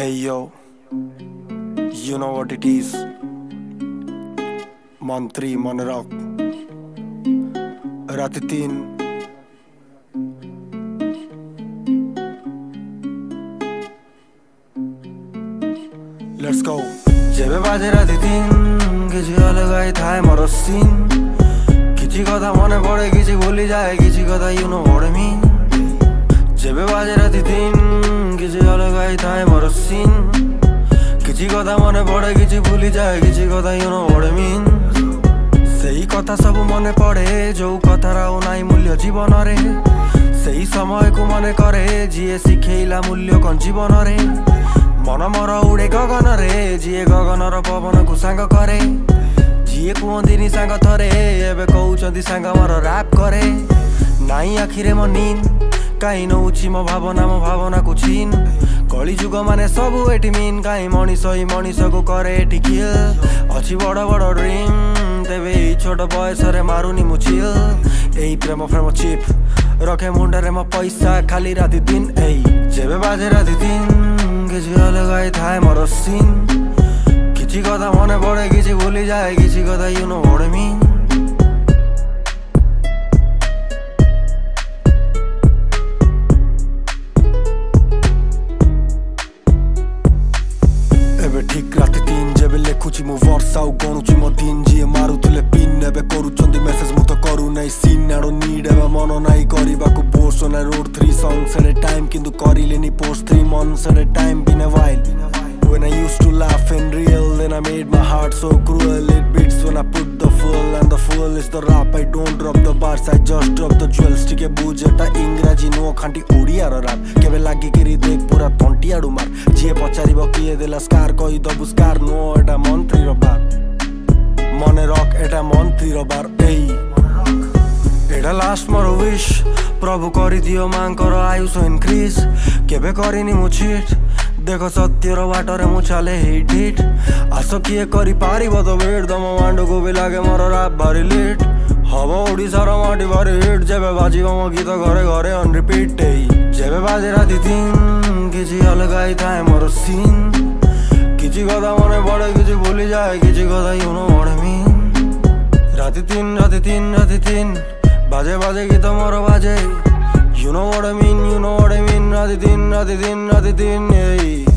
Hey yo, you know what it is. Mantri Manrak Ratitin Let's go Jebe baje Ratitin Kichi alagai thai morosin Kichi kotha mone pore kichi bhuli jay kichi kotha you know what I mean Jebe baje Ratitin Kichi alagai thai morosin Kichi kotha mone pore kichi bhuli jay kichi kotha you know what I mean सेई कथा सब मने पड़े जो कथा राउ नाई मूल्य जीवन रे सेई समय को मने करे जिए शिखेला मूल्य कौन जीवन रे मन मोर उड़े गगन रे जिए गगन र पवन को सांग करे जिए कुंदिनी सांग थरे एबे कहउचंदी सांग मोर रैप करे नाई आखिरे मो नीन काई नउची मो भावना को छीन कली जुग माने सबु एटी मीन काई मनीष ई मनीष को करे एटी किल अछि बड़ बड़ ड्रीम तेबे ई छोट बयस रे मारुनी मुचिल एई प्रेम फ्रेम चिप रखे मुंडा रे म पैसा खाली राति दिन एई जेबे बाजे राति दिन किछि अलगाई थाए मोर सीन किछि कथा मने पड़े किछि भूली जाए किछि कथा you know what I mean ठीक राति दिन जब लेखुची मो वर्ष आउ गणुची मो दिन जी मारुथिले पिन एबे करूचंदी मेसेज मु त करू नै सीन आरो नीड एबे मन नै करबा को बोर्स न रोड 3 सॉन्ग सरे टाइम किंतु करिलेनी पोस्ट 3 मंथ्स सरे टाइम बिना while when I used to laugh in real then I made my heart so cruel it beats when I put the full and the full is the rap I don't drop the bars I just drop the jewels टिके बुझेटा इंग्रजी नो खांटी ओडिया रो rap केबे लागि के रे देख पूरा टंटी आडू मार जे पचारिबो किए देला स्कार कहि दबु स्कार नो एटा मंत्री रो बार मने रख एटा मंत्री रो बार एई एटा लास्ट मोर विश प्रभु करि दियो मांकर आयुष इनक्रीज केबे करिनी मु चीट देखो सत्य रो वाटर मु चले हिट हिट आसो किए करी पारिबो तो वेट दम मांडो को भी लागे मोर रात भरी लेट हवा ओडिसा रो माटी भरी हिट जेबे बाजीबो मो गीत घरे घरे ऑन रिपीट एई जेबे बाजे राति दिन किछि अलगाई थाए मोर सीन किछि कथा मने पड़े किछि भूली जाए किछि कथा you know what I mean राति दिन राति दिन राति दिन बाजे बाजे गीत मोर बाजे You know what I mean, you know what I mean, राति दिन, राति दिन, राति दिन, yeah.